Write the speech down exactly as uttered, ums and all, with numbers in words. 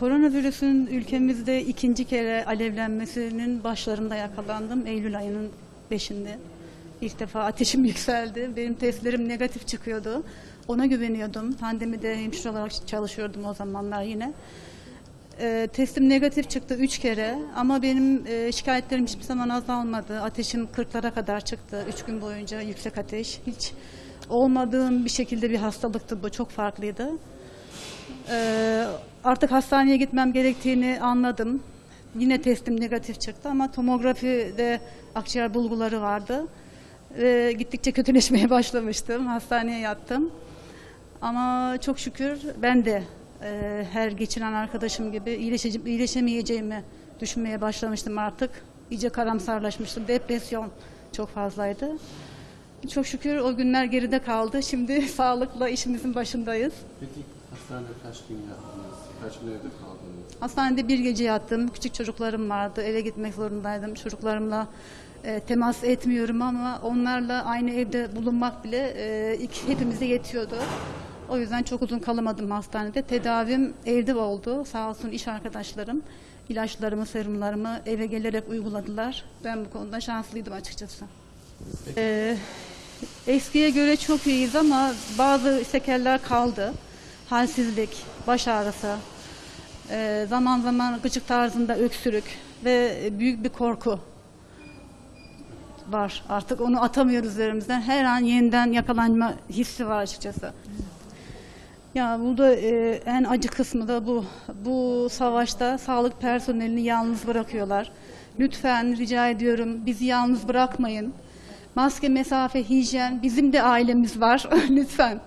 Koronavirüsün ülkemizde ikinci kere alevlenmesinin başlarında yakalandım. Eylül ayının beşinde. İlk defa ateşim yükseldi. Benim testlerim negatif çıkıyordu. Ona güveniyordum. Pandemide hemşire olarak çalışıyordum o zamanlar yine. E, testim negatif çıktı üç kere ama benim e, şikayetlerim hiçbir zaman azalmadı. Ateşim kırklara kadar çıktı. Üç gün boyunca yüksek ateş. Hiç olmadığım bir şekilde bir hastalıktı bu. Çok farklıydı. E, artık hastaneye gitmem gerektiğini anladım. Yine testim negatif çıktı ama tomografide akciğer bulguları vardı. E, gittikçe kötüleşmeye başlamıştım. Hastaneye yattım. Ama çok şükür ben de her geçiren arkadaşım gibi iyileşemeyeceğimi düşünmeye başlamıştım artık. İyice karamsarlaşmıştım. Depresyon çok fazlaydı. Çok şükür o günler geride kaldı. Şimdi sağlıkla işimizin başındayız. Peki hastanede kaç gün yattınız? Kaç gün evde kaldınız? Hastanede bir gece yattım. Küçük çocuklarım vardı. Eve gitmek zorundaydım. Çocuklarımla e, temas etmiyorum ama onlarla aynı evde bulunmak bile e, hepimize yetiyordu. O yüzden çok uzun kalamadım hastanede. Tedavim evde oldu. Sağ olsun iş arkadaşlarım ilaçlarımı, serumlarımı eve gelerek uyguladılar. Ben bu konuda şanslıydım açıkçası. Ee, eskiye göre çok iyiyiz ama bazı sekeller kaldı. Halsizlik, baş ağrısı, e, zaman zaman gıcık tarzında öksürük ve büyük bir korku var. Artık onu atamıyoruz üzerimizden. Her an yeniden yakalanma hissi var açıkçası. Ya burada e, en acı kısmı da bu. Bu savaşta sağlık personelini yalnız bırakıyorlar. Lütfen rica ediyorum bizi yalnız bırakmayın. Maske, mesafe, hijyen, bizim de ailemiz var. Lütfen.